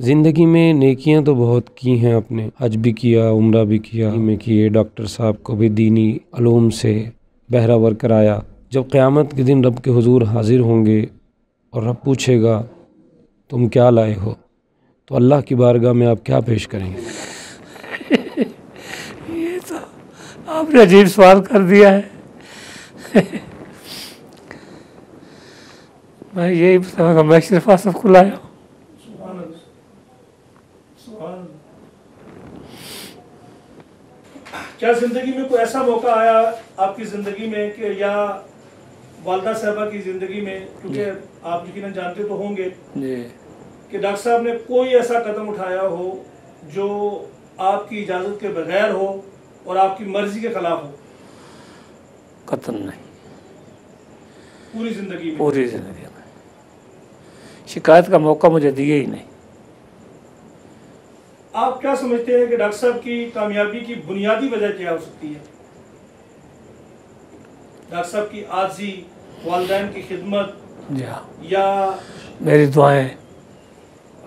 ज़िंदगी में नेकियां तो बहुत की हैं, आपने हज भी किया, उम्रा भी किया, में किए, डॉक्टर साहब को भी दीनी अलूम से बहरावर कराया। जब क़यामत के दिन रब के हुजूर हाजिर होंगे और रब पूछेगा तुम क्या लाए हो, तो अल्लाह की बारगाह में आप क्या पेश करेंगे? ये तो आपने अजीब सवाल कर दिया है। मैं यही बताऊँगा मैं सिर्फ आसफ को लाया हूँ। क्या ज़िंदगी में कोई ऐसा मौका आया आपकी ज़िंदगी में कि या वालदा साहबा की ज़िंदगी में, क्योंकि आप यकीनन जानते तो होंगे कि डॉक्टर साहब ने कोई ऐसा कदम उठाया हो जो आपकी इजाज़त के बगैर हो और आपकी मर्ज़ी के ख़िलाफ़ हो? कतई नहीं, पूरी ज़िंदगी में, पूरी ज़िंदगी में शिकायत का मौका मुझे दिए ही नहीं। आप क्या समझते हैं कि डॉक्टर साहब की कामयाबी की बुनियादी वजह क्या हो सकती है? डॉक्टर साहब की आजी, वालिदैन की खिदमत या मेरी दुआएं?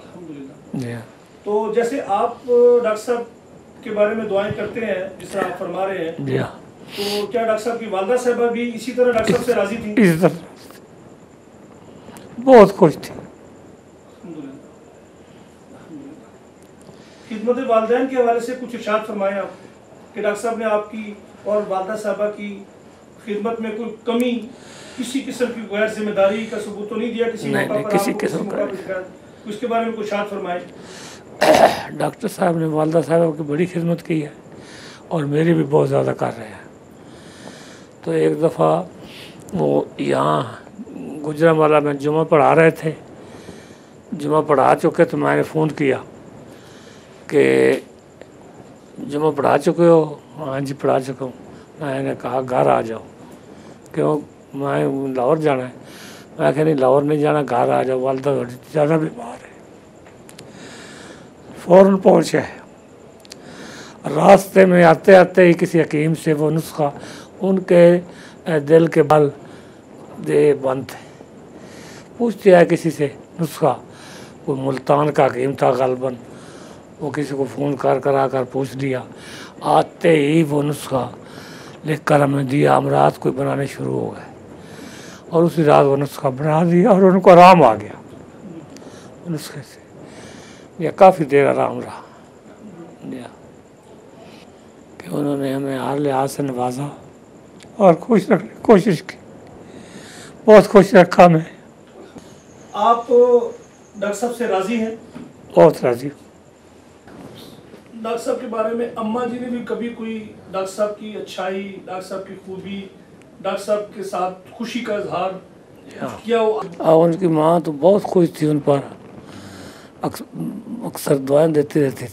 अल्हम्दुलिल्लाह। तो जैसे आप डॉक्टर साहब के बारे में दुआएं करते हैं, जिस तरह आप फरमा रहे हैं, तो क्या डॉक्टर साहब की वालदा साहबा भी इसी तरह डॉक्टर साहब से राजी थी? इस तरह बहुत खुश थी। खिदमत वालिदैन के हवाले से कुछ इरशाद फरमाएं आप कि डॉक्टर साहब ने आपकी और वालदा साहबा की खिदमत में कोई कमी, किसी किस्म की गैर जिम्मेदारी का सबूत तो नहीं दिया किसी मौका पर? किसी किस्म का, उसके बारे में कुछ इरशाद फरमाएं। डॉक्टर साहब ने वालदा साहबा की बड़ी खिदमत की है और मेरी भी बहुत ज़्यादा कर रहे हैं। तो एक दफ़ा वो यहाँ गुजरांवाला में जुमा पढ़ा रहे थे, जुमा पढ़ा चुके तो मैंने फ़ोन किया कि जुम्मा पढ़ा चुके हो? हाँ जी पढ़ा चुका हूँ। मैंने कहा घर आ जाओ। क्यों? मैं लाहौर जाना है। मैं कह नहीं लाहौर नहीं जाना, घर आ जाओ, वालदा ज़्यादा बीमार है। फ़ौरन पहुँचे है, रास्ते में आते आते ही किसी हकीम से वो नुस्खा, उनके दिल के बल दे बंद थे, पूछते हैं किसी से नुस्खा, कोई मुल्तान का हकीम था गलबन, वो किसी को फ़ोन कर आकर पूछ लिया, आते ही वो नुस्खा लिख कर हमें दिया। हम रात को बनाने शुरू हो गए और उसी रात वो नुस्खा बना दिया और उनको आराम आ गया नुस्खे से, या काफ़ी देर आराम रहा कि उन्होंने हमें हर लिहाज से नवाजा और खुश रखने की कोशिश की, बहुत खुश रखा। मैं आप डॉक्टर साहब से राज़ी हैं? बहुत राज़ी हूँ। डॉक्टर साहब के बारे में अम्मा जी ने भी कभी कोई डॉक्टर साहब की अच्छाई, डॉक्टर साहब की खूबी, डॉक्टर साहब के साथ खुशी का इजहार किया हो? उनकी माँ तो बहुत खुश थी उन पर, अक्सर दुआएं देती रहती